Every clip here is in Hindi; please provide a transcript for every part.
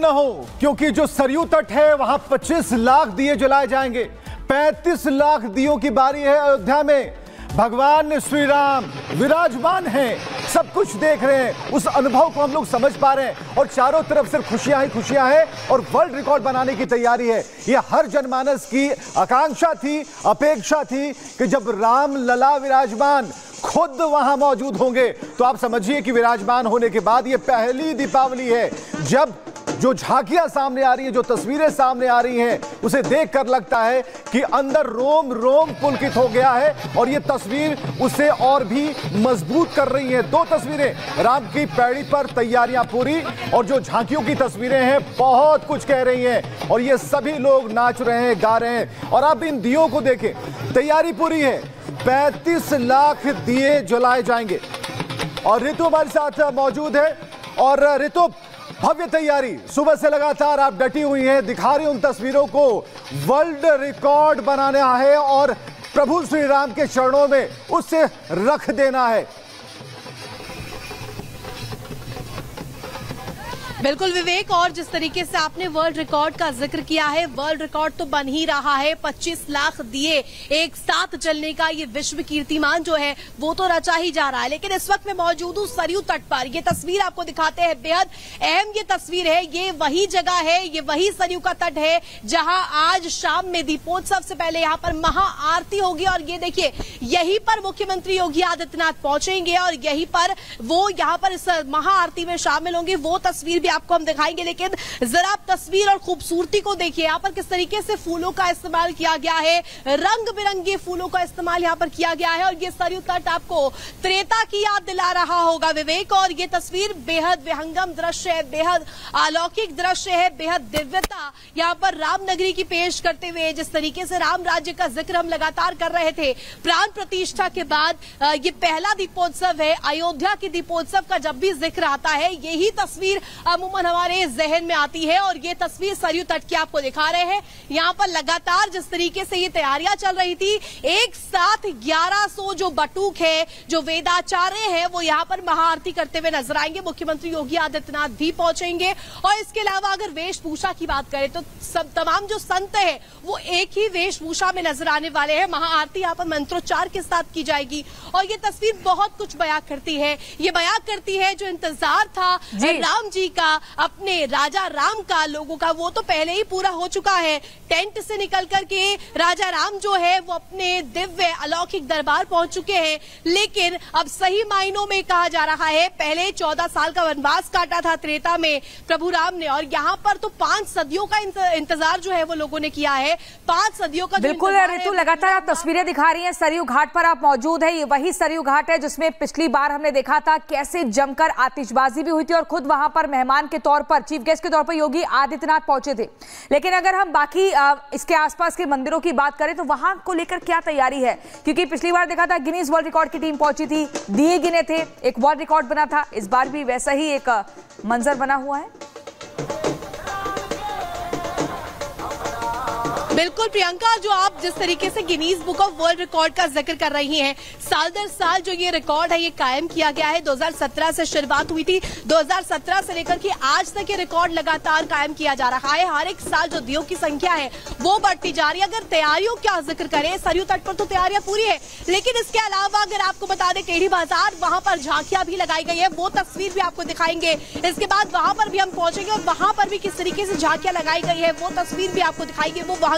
ना हो, क्योंकि जो सरयू तट है वहां 25 लाख दिए जलाए जाएंगे। 35 लाख दियों की बारी है अयोध्या में। भगवान श्री राम विराजमान हैं, सब कुछ देख रहे हैं। उस अनुभव को हम लोग समझ पा रहे हैं और चारों तरफ सिर्फ खुशियां ही खुशियां हैं और वर्ल्ड रिकॉर्ड बनाने की तैयारी है। यह हर जनमानस की आकांक्षा थी, अपेक्षा थी कि जब राम लला विराजमान खुद वहां मौजूद होंगे तो आप समझिए कि विराजमान होने के बाद यह पहली दीपावली है जब जो झांकियां सामने आ रही है, जो तस्वीरें सामने आ रही हैं, उसे देखकर लगता है कि अंदर रोम रोम पुलकित हो गया है और ये तस्वीर उसे और भी मजबूत कर रही है। दो तस्वीरें, राम की पैड़ी पर तैयारियां पूरी और जो झांकियों की तस्वीरें हैं बहुत कुछ कह रही हैं और ये सभी लोग नाच रहे हैं, गा रहे हैं। और अब इन दियों को देखें, तैयारी पूरी है। 35 लाख दिए जलाए जाएंगे और ऋतु हमारे साथ मौजूद है। और ऋतु, भव्य तैयारी सुबह से लगातार आप डटी हुई हैं, दिखा रही उन तस्वीरों को। वर्ल्ड रिकॉर्ड बनाना है और प्रभु श्री राम के चरणों में उसे रख देना है। बिल्कुल विवेक, और जिस तरीके से आपने वर्ल्ड रिकॉर्ड का जिक्र किया है, वर्ल्ड रिकॉर्ड तो बन ही रहा है। 25 लाख दिए एक साथ जलने का ये विश्व कीर्तिमान जो है वो तो रचा ही जा रहा है। लेकिन इस वक्त मैं मौजूद हूँ सरयू तट पर। ये तस्वीर आपको दिखाते हैं, बेहद अहम ये तस्वीर है। ये वही जगह है, ये वही सरयू का तट है जहाँ आज शाम में दीपोत्सव से पहले यहाँ पर महाआरती होगी। और ये देखिए, यहीं पर मुख्यमंत्री योगी आदित्यनाथ पहुंचेंगे और यहीं पर वो यहाँ पर इस महाआरती में शामिल होंगे। वो तस्वीर आपको हम दिखाएंगे, लेकिन जरा आप तस्वीर और खूबसूरती को देखिए। यहाँ पर किस तरीके से फूलों का इस्तेमाल किया गया है, रंग बिरंगे फूलों का इस्तेमाल यहाँ पर किया गया है। और ये सरयू तट आपको त्रेता की याद दिला रहा होगा विवेक। और ये तस्वीर बेहद विहंगम दृश्य है, बेहद अलौकिक दृश्य है, बेहद दिव्यता यहाँ पर रामनगरी की पेश करते हुए। जिस तरीके से राम राज्य का जिक्र हम लगातार कर रहे थे, प्राण प्रतिष्ठा के बाद ये पहला दीपोत्सव है। अयोध्या के दीपोत्सव का जब भी जिक्र आता है, यही तस्वीर अमूमन हमारे जहन में आती है। और ये तस्वीर सरयू तट की आपको दिखा रहे हैं। यहाँ पर लगातार जिस तरीके से ये तैयारियां चल रही थी, एक साथ 1100 जो बटूक है, जो वेदाचार्य है, वो यहाँ पर महाआरती करते हुए नजर आएंगे। मुख्यमंत्री योगी आदित्यनाथ भी पहुंचेंगे। और इसके अलावा अगर वेशभूषा की बात करें तो सब तमाम जो संत है वो एक ही वेशभूषा में नजर आने वाले हैं। महाआरती यहाँ पर मंत्रोच्चार के साथ की जाएगी। और ये तस्वीर बहुत कुछ बयां करती है। ये बयां करती है जो इंतजार था राम जी का, अपने राजा राम का, लोगों का, वो तो पहले ही पूरा हो चुका है। टेंट से निकल करके राजा राम जो है वो अपने दिव्य अलौकिक दरबार पहुंच चुके हैं। लेकिन अब सही मायनों में कहा जा रहा है, पहले 14 साल का वनवास काटा था त्रेता में प्रभु राम ने। और यहाँ पर तो 5 सदियों का इंतजार जो है वो लोगों ने किया है, 5 सदियों का। बिल्कुल ऋतु, लगातार आप तस्वीरें दिखा रही है। सरयू घाट पर आप मौजूद है। ये वही सरयू घाट है जिसमें पिछली बार हमने देखा था कैसे जमकर आतिशबाजी भी हुई थी और खुद वहां पर मेहमान के तौर पर, चीफ गेस्ट के तौर पर योगी आदित्यनाथ पहुंचे थे। लेकिन अगर हम बाकी इसके आसपास के मंदिरों की बात करें तो वहां को लेकर क्या तैयारी है, क्योंकि पिछली बार देखा था गिनीज वर्ल्ड रिकॉर्ड की टीम पहुंची थी, दिए गिने थे, एक वर्ल्ड रिकॉर्ड बना था। इस बार भी वैसा ही एक मंजर बना हुआ है। बिल्कुल प्रियंका, जो आप जिस तरीके से Guinness book of world record का जिक्र कर रही हैं, साल दर साल जो ये रिकॉर्ड है ये कायम किया गया है। 2017 से शुरुआत हुई थी, 2017 से लेकर के आज तक ये रिकॉर्ड लगातार कायम किया जा रहा है। हर एक साल जो दियों की संख्या है वो बढ़ती जा रही है। अगर तैयारियों का जिक्र करें, सरयू तट पर तो तैयारियां पूरी है, लेकिन इसके अलावा अगर आपको बता दें टेढ़ी बाजार, वहां पर झांकियां भी लगाई गई है, वो तस्वीर भी आपको दिखाएंगे। इसके बाद वहां पर भी हम पहुंचेंगे और वहां पर भी किस तरीके से झांकियां लगाई गई है वो तस्वीर भी आपको दिखाएंगे, वो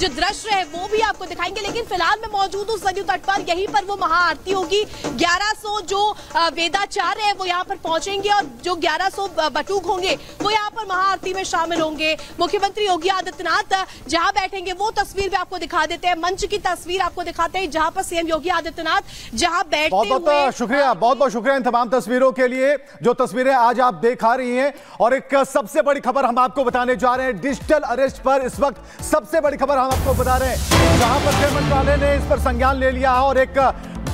जो दृश्य है वो भी आपको दिखाएंगे। लेकिन फिलहाल मैं मौजूद हूँ सरयू तट पर, यहीं पर वो महाआरती होगी। 1100 जो वेदाचार्य है वो यहाँ पर पहुंचेंगे और जो 1100 बटूक होंगे वो यहाँ पर महाआरती में शामिल होंगे। मुख्यमंत्री योगी आदित्यनाथ जहाँ बैठेंगे वो तस्वीर भी आपको दिखा देते हैं। मंच की तस्वीर आपको दिखाते हैं जहाँ पर सीएम योगी आदित्यनाथ जहाँ बैठे। बहुत बहुत शुक्रिया इन तमाम तस्वीरों के लिए, जो तस्वीरें आज आप दिखा रही है। और एक सबसे बड़ी खबर हम आपको बताने जा रहे हैं, डिजिटल अरेस्ट पर इस वक्त सबसे बड़ी खबर हम आपको बता रहे हैं, जहां पर गृह मंत्रालय ने इस पर संज्ञान ले लिया और एक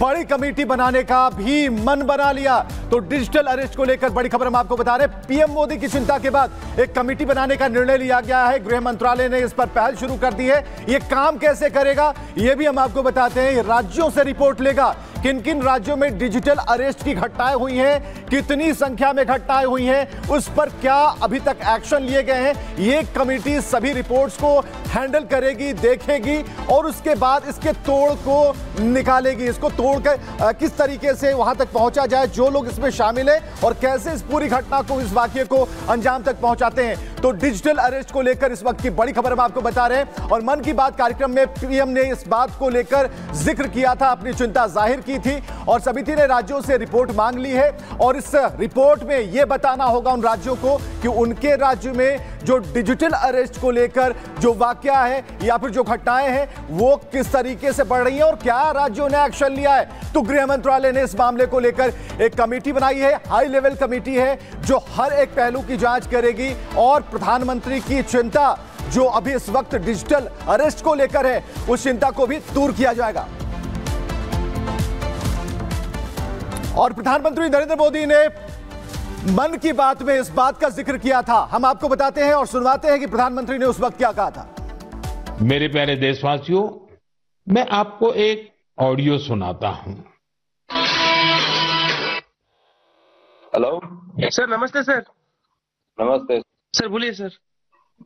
बड़ी कमेटी बनाने का भी मन बना लिया। तो डिजिटल अरेस्ट को लेकर बड़ी खबर हम आपको बता रहे हैं। पीएम मोदी की चिंता के बाद एक कमेटी बनाने का निर्णय लिया गया है। गृह मंत्रालय ने इस पर पहल शुरू कर दी है। ये काम कैसे करेगा ये भी हम आपको बताते हैं। राज्यों से रिपोर्ट लेगा किन किन राज्यों में डिजिटल अरेस्ट की घटनाएं हुई हैं, कितनी संख्या में घटनाएं हुई हैं, उस पर क्या अभी तक एक्शन लिए गए हैं। ये कमेटी सभी रिपोर्ट्स को हैंडल करेगी, देखेगी और उसके बाद इसके तोड़ को निकालेगी। इसको तोड़कर किस तरीके से वहां तक पहुंचा जाए, जो लोग इसमें शामिल हैं और कैसे इस पूरी घटना को, इस वाकये को अंजाम तक पहुंचाते हैं। तो डिजिटल अरेस्ट को लेकर इस वक्त की बड़ी खबर हम आपको बता रहे हैं। और मन की बात कार्यक्रम में पीएम ने इस बात को लेकर जिक्र किया था, अपनी चिंता जाहिर की थी और समिति ने राज्यों से रिपोर्ट मांग ली है। और इस रिपोर्ट में यह बताना होगा उन राज्यों को कि उनके राज्य में जो डिजिटल अरेस्ट को लेकर जो वाकया है या फिर जो घटनाएं हैं वो किस तरीके से बढ़ रही हैं और क्या राज्यों ने एक्शन लिया है। तो गृह मंत्रालय ने इस मामले को लेकर एक कमेटी बनाई है, हाई लेवल कमेटी है, जो हर एक पहलू की जांच करेगी। और प्रधानमंत्री की चिंता जो अभी इस वक्त डिजिटल अरेस्ट को लेकर है, उस चिंता को भी दूर किया जाएगा। और प्रधानमंत्री नरेंद्र मोदी ने मन की बात में इस बात का जिक्र किया था। हम आपको बताते हैं और सुनवाते हैं कि प्रधानमंत्री ने उस वक्त क्या कहा था। मेरे प्यारे देशवासियों, मैं आपको एक ऑडियो सुनाता हूं। हेलो सर, नमस्ते सर। नमस्ते सर, बोलिए सर।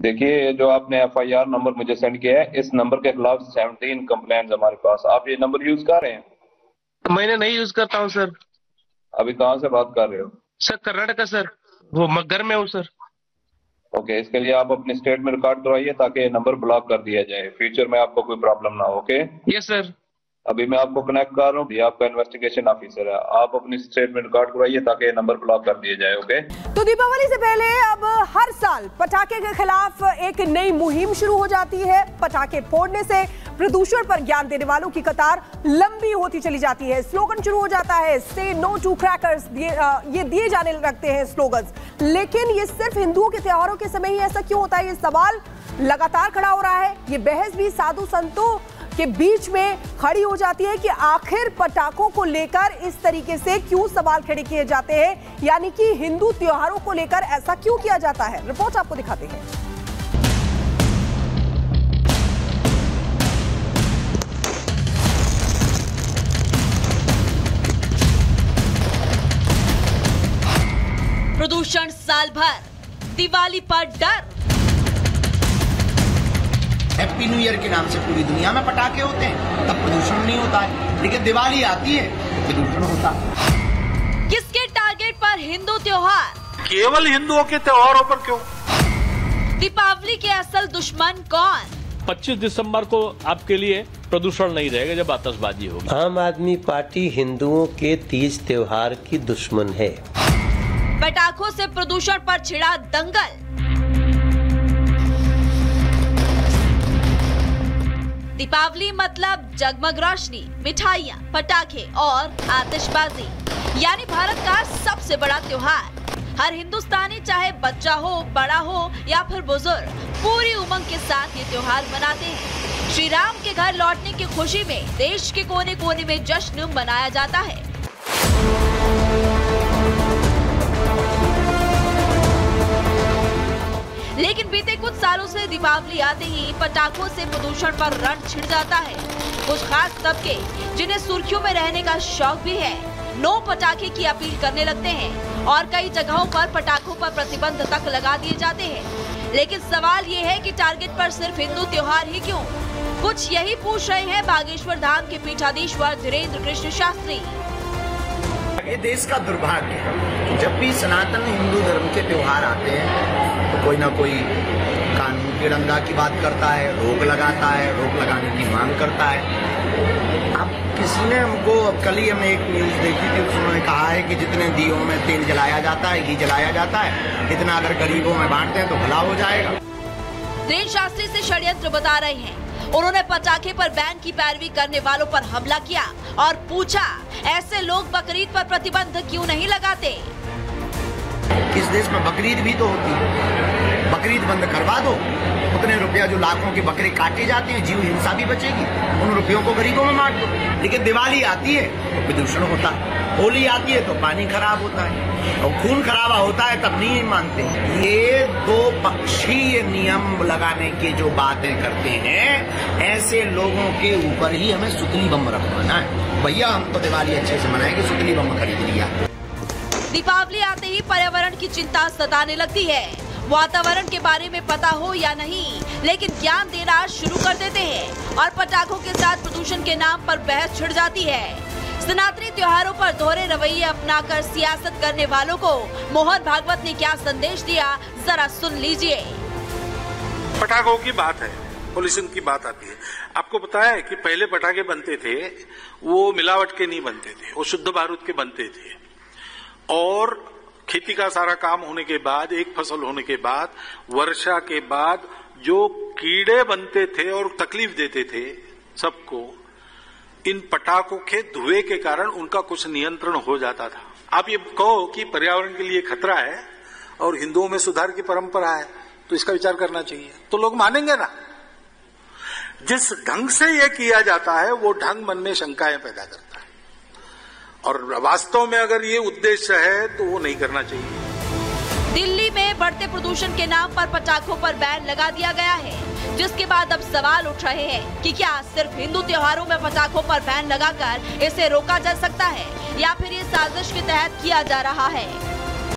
देखिए, जो आपने एफआईआर नंबर मुझे सेंड किया है, इस नंबर के खिलाफ 17 कंप्लेंट्स हमारे पास। आप ये नंबर यूज कर रहे हैं? मैंने नहीं यूज करता हूँ सर। अभी कहाँ से बात कर रहे हो सर? कर्नाटक सर, वो मगर में हूँ सर। ओके, इसके लिए आप अपने स्टेट में रिकॉर्ड करवाइए ताकि ये नंबर ब्लॉक कर दिया जाए, फ्यूचर में आपको कोई प्रॉब्लम ना हो। ओके? Yes sir. अभी मैं आपको कनेक्ट कर रहा हूँ, ये आपका इन्वेस्टिगेशन ऑफिसर है, आप अपनी स्टेटमेंट रिकॉर्ड करवाइए ताकि नंबर ब्लॉक कर दिया जाए। ओके? तो दीपावली से पहले अब हर साल पटाखे के खिलाफ एक नई मुहिम शुरू हो जाती है। पटाखे फोड़ने से प्रदूषण पर ज्ञान देने वालों की कतार लंबी होती चली जाती है। स्लोगन शुरू हो जाता है, से नो टू क्रैकर्स, ये दिए जाने लगते हैं स्लोगन। लेकिन ये सिर्फ हिंदुओं के त्योहारों के समय ही ऐसा क्यों होता है, ये सवाल लगातार खड़ा हो रहा है। ये बहस भी साधु संतों के बीच में खड़ी हो जाती है कि आखिर पटाखों को लेकर इस तरीके से क्यों सवाल खड़े किए जाते हैं, यानी कि हिंदू त्योहारों को लेकर ऐसा क्यों किया जाता है। रिपोर्ट आपको दिखाते हैं। प्रदूषण साल भर, दिवाली पर डर। हैप्पी न्यू ईयर के नाम से पूरी दुनिया में पटाखे होते हैं, तब प्रदूषण नहीं होता है, लेकिन दिवाली आती है प्रदूषण होता है। किसके टारगेट पर हिंदू त्योहार, केवल हिंदुओं के त्योहारों पर क्यों? दीपावली के असल दुश्मन कौन? 25 दिसंबर को आपके लिए प्रदूषण नहीं रहेगा जब आतशबाजी होगी। आम आदमी पार्टी हिंदुओं के तीज त्योहार की दुश्मन है। पटाखों से प्रदूषण पर छिड़ा दंगल। दीपावली मतलब जगमग रोशनी, मिठाइयाँ, पटाखे और आतिशबाजी, यानी भारत का सबसे बड़ा त्योहार। हर हिंदुस्तानी, चाहे बच्चा हो, बड़ा हो या फिर बुजुर्ग, पूरी उमंग के साथ ये त्योहार मनाते हैं। श्री राम के घर लौटने की खुशी में देश के कोने कोने में जश्न मनाया जाता है। लेकिन बीते कुछ सालों से दीपावली आते ही पटाखों से प्रदूषण पर रण छिड़ जाता है। कुछ खास तबके, जिन्हें सुर्खियों में रहने का शौक भी है, नो पटाखे की अपील करने लगते हैं और कई जगहों पर पटाखों पर प्रतिबंध तक लगा दिए जाते हैं। लेकिन सवाल ये है कि टारगेट पर सिर्फ हिंदू त्योहार ही क्यों? कुछ यही पूछ रहे हैं बागेश्वर धाम के पीठाधीश्वर धीरेन्द्र कृष्ण शास्त्री। ये देश का दुर्भाग्य है, जब भी सनातन हिंदू धर्म के त्योहार आते हैं तो कोई ना कोई कानून की रंगा की बात करता है, रोक लगाता है, रोक लगाने की मांग करता है। अब किसी ने हमको, कल ही हमने एक न्यूज देखी थी, उन्होंने कहा है कि जितने दियों में तेल जलाया जाता है, घी जलाया जाता है, इतना अगर गरीबों में बांटते हैं तो भला हो जाएगा। धीरेन्द्र शास्त्री से षड्यंत्र बता रहे हैं। उन्होंने पटाखे पर बैन की पैरवी करने वालों पर हमला किया और पूछा, ऐसे लोग बकरीद पर प्रतिबंध क्यों नहीं लगाते? इस देश में बकरीद भी तो होती है, बकरीद बंद करवा दो, उतने रुपया जो लाखों के बकरे काटे जाते हैं, जीव हिंसा भी बचेगी, उन रुपयों को गरीबों में बांट दो। लेकिन दिवाली आती है तो प्रदूषण होता है, होली आती है तो पानी खराब होता है और खून खराबा होता है, तब नहीं मानते। ये दो पक्षीय नियम लगाने की जो बातें करते हैं, ऐसे लोगों के ऊपर ही हमें सुतली बम रखवाना है। भैया हम तो दिवाली अच्छे से मनाएंगे, सुतली बम खरीद लिया। दीपावली आते ही पर्यावरण की चिंता सताने लगती है। वातावरण के बारे में पता हो या नहीं, लेकिन ज्ञान देना शुरू कर देते हैं और पटाखों के साथ प्रदूषण के नाम पर बहस छिड़ जाती है। सनातनी त्योहारों पर दोहरे रवैये अपनाकर सियासत करने वालों को मोहन भागवत ने क्या संदेश दिया, जरा सुन लीजिए। पटाखों की बात है, पोल्यूशन की बात आती है। आपको पता है कि पहले पटाखे बनते थे वो मिलावट के नहीं बनते थे, वो शुद्ध बारूद के बनते थे। और खेती का सारा काम होने के बाद, एक फसल होने के बाद, वर्षा के बाद जो कीड़े बनते थे और तकलीफ देते थे सबको, इन पटाखों के धुएं के कारण उनका कुछ नियंत्रण हो जाता था। आप ये कहो कि पर्यावरण के लिए खतरा है और हिंदुओं में सुधार की परंपरा है, तो इसका विचार करना चाहिए, तो लोग मानेंगे ना। जिस ढंग से ये किया जाता है वो ढंग मन में शंकाएं पैदा करता है, और वास्तव में अगर ये उद्देश्य है तो वो नहीं करना चाहिए। दिल्ली में बढ़ते प्रदूषण के नाम पर पटाखों पर बैन लगा दिया गया है, जिसके बाद अब सवाल उठ रहे हैं कि क्या सिर्फ हिंदू त्योहारों में पटाखों पर बैन लगाकर इसे रोका जा सकता है या फिर ये साजिश के तहत किया जा रहा है।